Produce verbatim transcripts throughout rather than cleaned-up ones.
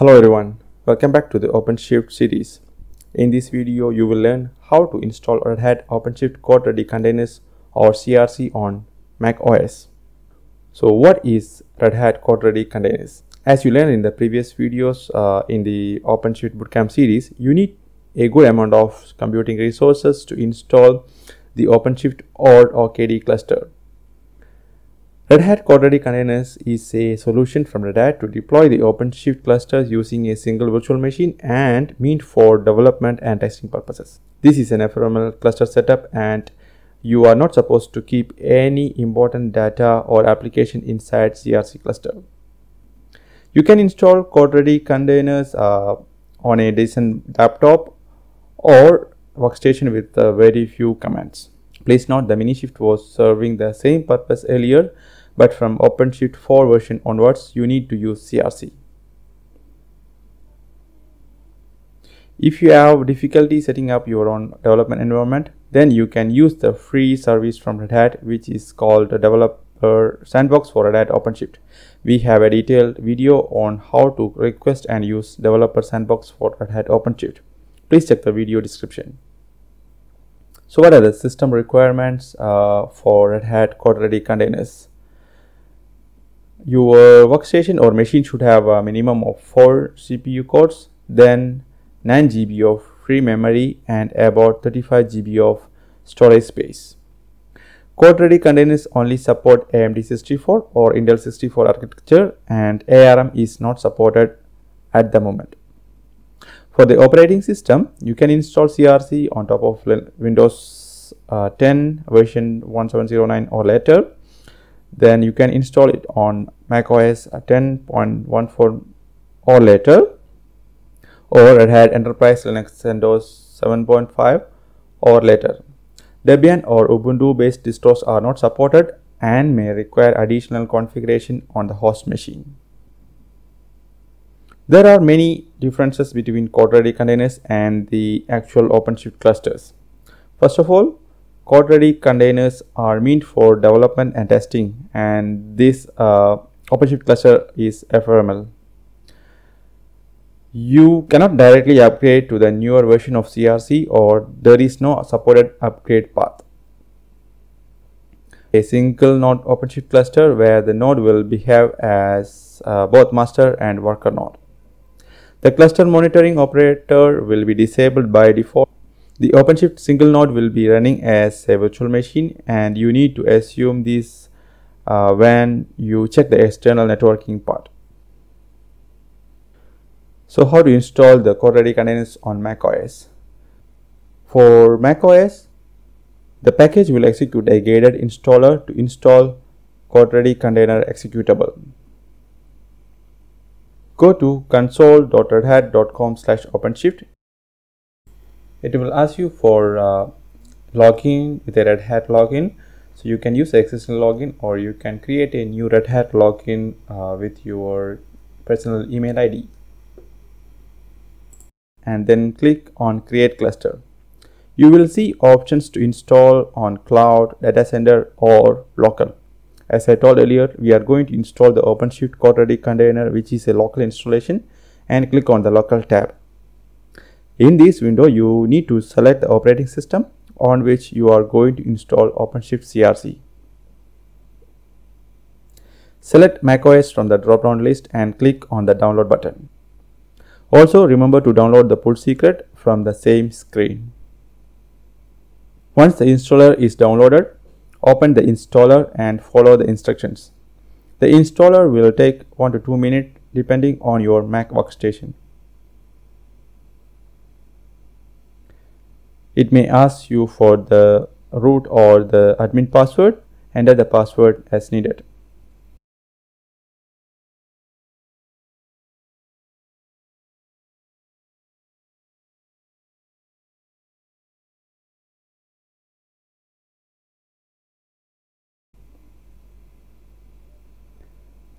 Hello everyone, welcome back to the OpenShift series. In this video, you will learn how to install Red Hat OpenShift CodeReady Containers or C R C on macOS. So what is Red Hat CodeReady Containers? As you learned in the previous videos uh, in the OpenShift Bootcamp series, you need a good amount of computing resources to install the OpenShift O R D or K D cluster. Red Hat CodeReady Containers is a solution from Red Hat to deploy the OpenShift clusters using a single virtual machine and meant for development and testing purposes. This is an ephemeral cluster setup and you are not supposed to keep any important data or application inside C R C cluster. You can install CodeReady Containers uh, on a decent laptop or workstation with uh, very few commands. Please note the Minishift was serving the same purpose earlier, but from OpenShift four version onwards, you need to use C R C. If you have difficulty setting up your own development environment, then you can use the free service from Red Hat, which is called Developer Sandbox for Red Hat OpenShift. We have a detailed video on how to request and use Developer Sandbox for Red Hat OpenShift. Please check the video description. So what are the system requirements uh, for Red Hat CodeReady Containers? Your workstation or machine should have a minimum of four C P U cores, then nine G B of free memory and about thirty-five G B of storage space. CodeReady Containers only support A M D sixty-four or Intel sixty-four architecture, and ARM is not supported at the moment. For the operating system, you can install C R C on top of Windows uh, ten version one seven zero nine or later. Then you can install it on macOS ten point one four or later, or Red Hat Enterprise Linux Windows seven point five or later. Debian or Ubuntu based distros are not supported and may require additional configuration on the host machine. There are many differences between CodeReady Containers and the actual OpenShift clusters. First of all, CodeReady Containers are meant for development and testing, and this uh, OpenShift cluster is ephemeral. You cannot directly upgrade to the newer version of C R C, or there is no supported upgrade path. A single node OpenShift cluster where the node will behave as uh, both master and worker node. The cluster monitoring operator will be disabled by default. The OpenShift single node will be running as a virtual machine, and you need to assume this uh, when you check the external networking part. So how to install the CodeReady Containers on macOS? For macOS, the package will execute a guided installer to install CodeReady Container executable. Go to console dot red hat dot com slash OpenShift. It will ask you for uh, login with a Red Hat login. So you can use the existing login, or you can create a new Red Hat login uh, with your personal email I D. And then click on Create Cluster. You will see options to install on cloud, data center, or local. As I told earlier, we are going to install the OpenShift CodeReady Container, which is a local installation, and click on the local tab. In this window, you need to select the operating system on which you are going to install OpenShift C R C. Select macOS from the drop-down list and click on the download button. Also, remember to download the pull secret from the same screen. Once the installer is downloaded, open the installer and follow the instructions. The installer will take one to two minutes depending on your Mac workstation. It may ask you for the root or the admin password. Enter the password as needed.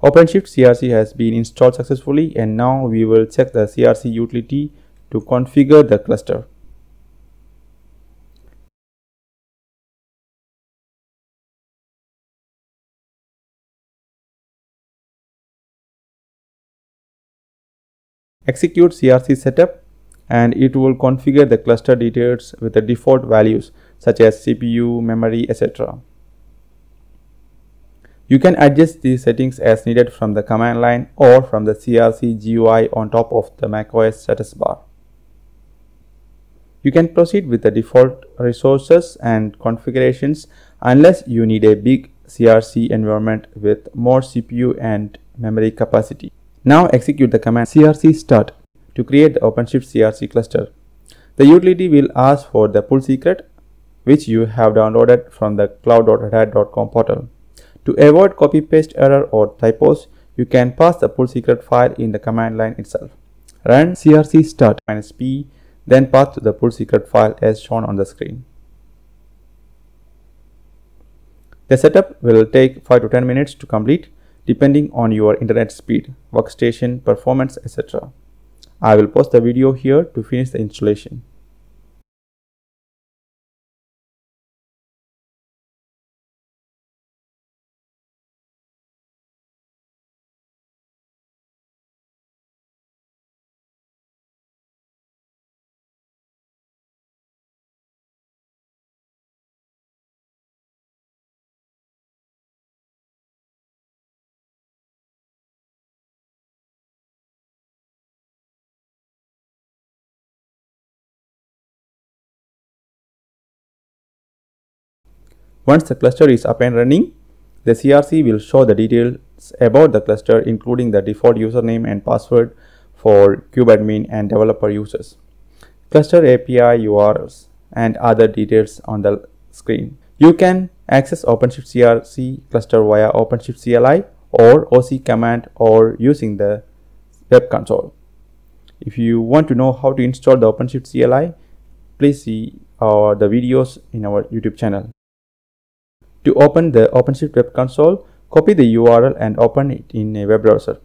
OpenShift C R C has been installed successfully, and now we will check the C R C utility to configure the cluster. execute C R C setup, and it will configure the cluster details with the default values such as C P U, memory, et cetera. You can adjust these settings as needed from the command line or from the C R C G U I on top of the macOS status bar. You can proceed with the default resources and configurations unless you need a big C R C environment with more C P U and memory capacity. Now execute the command C R C start to create the OpenShift C R C cluster. The utility will ask for the pull secret, which you have downloaded from the cloud dot red hat dot com portal. To avoid copy paste error or typos, you can pass the pull secret file in the command line itself. Run C R C start -p, then path to the pull secret file as shown on the screen. The setup will take five to ten minutes to complete, depending on your internet speed, workstation, performance, et cetera. I will post the video here to finish the installation. Once the cluster is up and running, the C R C will show the details about the cluster, including the default username and password for kubeadmin and developer users, cluster A P I U R Ls, and other details on the screen. You can access OpenShift C R C cluster via OpenShift C L I or O C command or using the web console. If you want to know how to install the OpenShift C L I, please see our, the videos in our YouTube channel. To open the OpenShift web console, copy the U R L and open it in a web browser.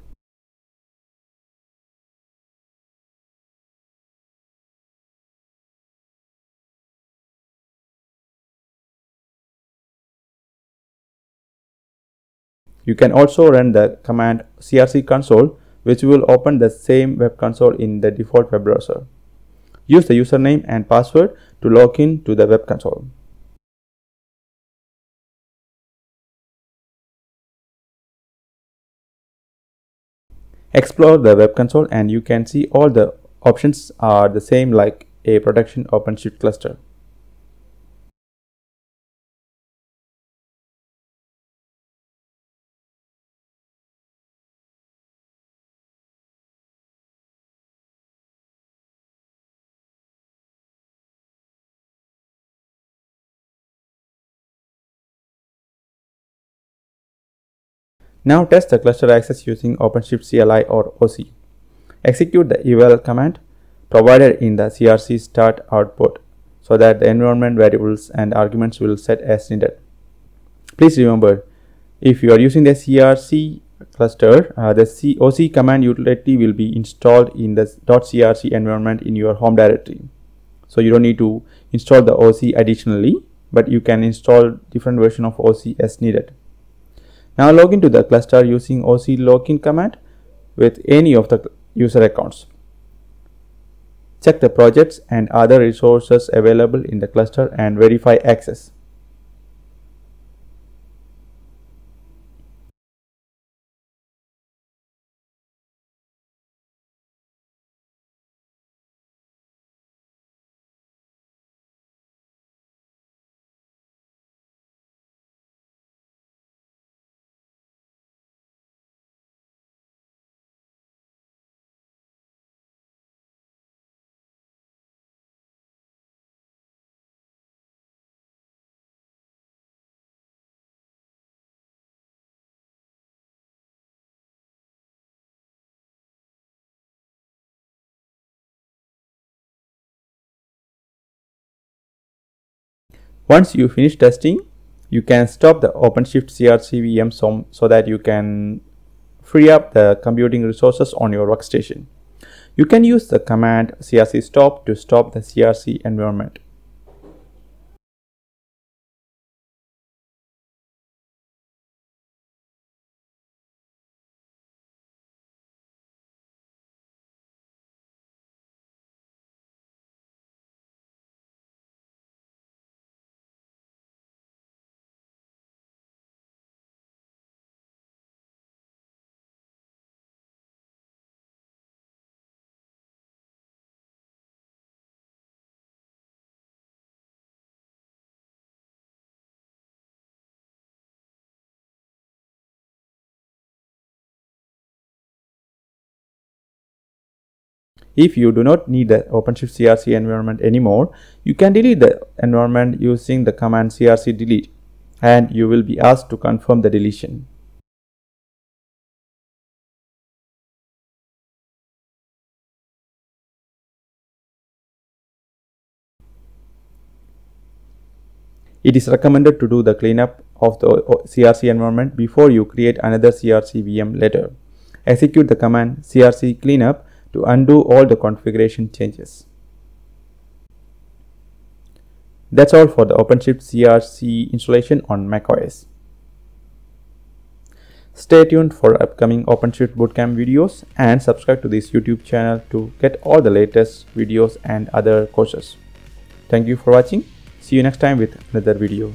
You can also run the command C R C console, which will open the same web console in the default web browser. Use the username and password to log in to the web console. Explore the web console and you can see all the options are the same like a production OpenShift cluster. Now test the cluster access using OpenShift C L I or O C. Execute the eval command provided in the C R C start output so that the environment variables and arguments will set as needed. Please remember, if you are using the C R C cluster, uh, the O C command utility will be installed in the .crc environment in your home directory. So you don't need to install the O C additionally, but you can install different version of O C as needed. Now log into the cluster using O C login command with any of the user accounts. Check the projects and other resources available in the cluster and verify access. Once you finish testing, you can stop the OpenShift C R C V M so, so that you can free up the computing resources on your workstation. You can use the command C R C stop to stop the C R C environment. If you do not need the OpenShift C R C environment anymore, you can delete the environment using the command C R C delete, and you will be asked to confirm the deletion. It is recommended to do the cleanup of the C R C environment before you create another C R C V M later. Execute the command C R C cleanup to undo all the configuration changes. That's all for the OpenShift C R C installation on macOS. Stay tuned for upcoming OpenShift Bootcamp videos and subscribe to this YouTube channel to get all the latest videos and other courses. Thank you for watching. See you next time with another video.